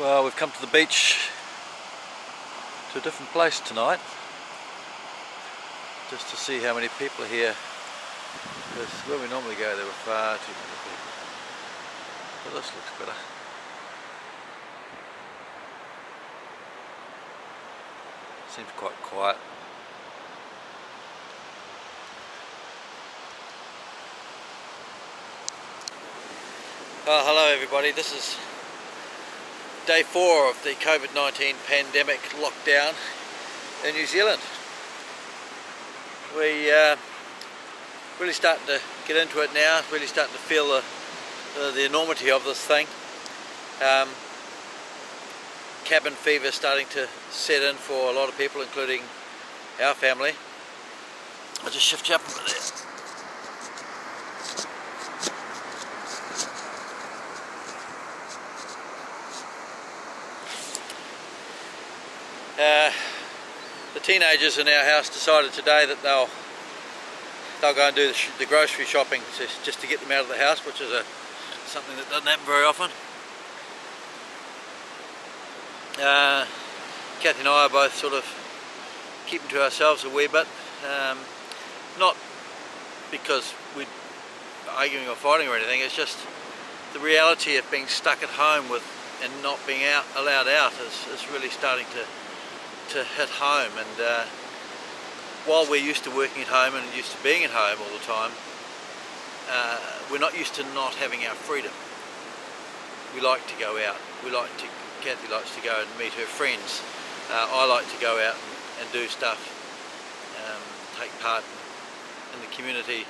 Well, we've come to the beach, to a different place tonight, just to see how many people are here, because where we normally go there were far too many people, but this looks better. Seems quite quiet. Well, hello everybody, this is day 4 of the COVID-19 pandemic lockdown in New Zealand. We're really starting to get into it now, really starting to feel the enormity of this thing. Cabin fever starting to set in for a lot of people, including our family. I'll just shift you up a bit there. The teenagers in our house decided today that they'll go and do the grocery shopping just to get them out of the house, which is something that doesn't happen very often. Kathy and I are both sort of keeping to ourselves a wee bit, not because we're arguing or fighting or anything. It's just the reality of being stuck at home with and not being allowed out is really starting to hit home. And while we're used to working at home and used to being at home all the time, we're not used to not having our freedom. We like to go out. Kathy likes to go and meet her friends. I like to go out and do stuff, take part in the community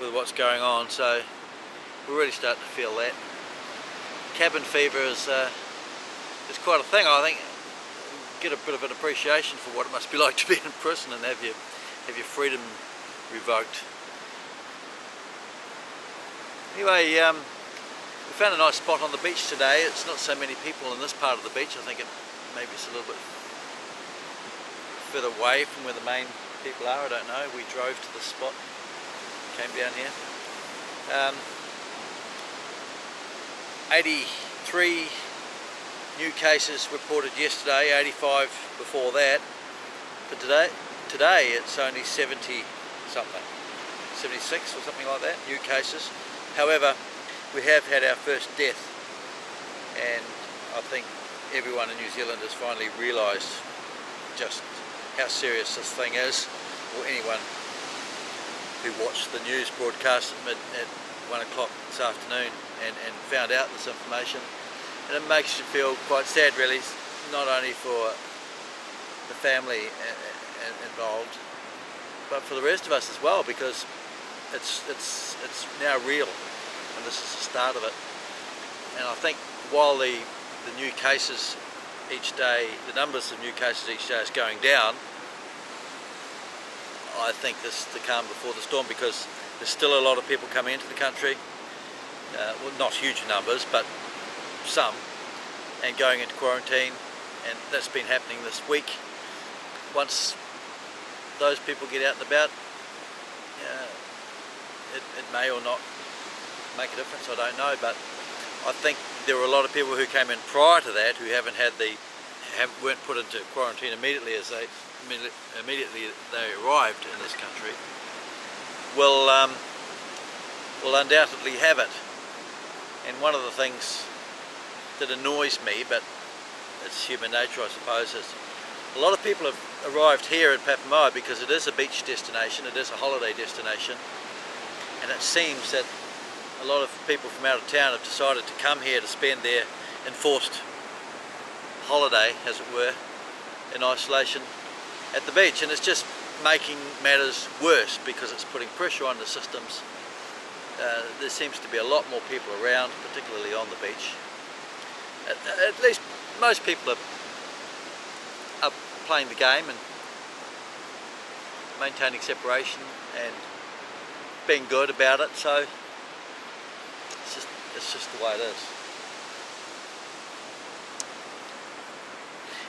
with what's going on. So we're really starting to feel that. Cabin fever is quite a thing, I think. Get a bit of an appreciation for what it must be like to be in prison and have your freedom revoked. Anyway, we found a nice spot on the beach today. It's not so many people in this part of the beach. I think maybe it's a little bit further away from where the main people are. I don't know. We drove to this spot, came down here. 83 new cases reported yesterday, 85 before that, but today it's only 70 something, 76 or something like that, new cases. However, we have had our first death, and I think everyone in New Zealand has finally realised just how serious this thing is, or anyone who watched the news broadcast at 1 o'clock this afternoon and found out this information. And it makes you feel quite sad, really, not only for the family involved, but for the rest of us as well, because it's now real, and this is the start of it. And I think while the new cases each day, the numbers of new cases each day is going down, I think this is the calm before the storm, because there's still a lot of people coming into the country, well, not huge numbers, but some, and going into quarantine, and that's been happening this week. Once those people get out and about, it may or not make a difference, I don't know, but I think there were a lot of people who came in prior to that who weren't put into quarantine immediately as they arrived in this country, will undoubtedly have it. And one of the things that annoys me, but it's human nature I suppose, is a lot of people have arrived here at Papamoa because it is a beach destination, it is a holiday destination, and it seems that a lot of people from out of town have decided to come here to spend their enforced holiday, as it were, in isolation at the beach. And it's just making matters worse because it's putting pressure on the systems. There seems to be a lot more people around, particularly on the beach. At least most people are playing the game and maintaining separation and being good about it, so it's just the way it is.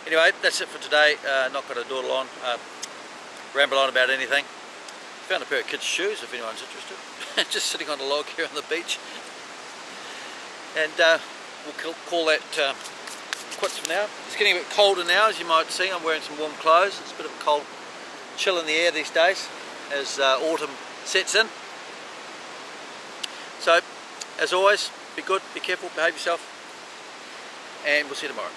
Anyway, that's it for today. Not going to dawdle on, ramble on about anything. Found a pair of kids' shoes if anyone's interested. Just sitting on a log here on the beach. And we'll call that quits for now. It's getting a bit colder now, as you might see. I'm wearing some warm clothes. It's a bit of a cold chill in the air these days as autumn sets in. So, as always, be good, be careful, behave yourself, and we'll see you tomorrow.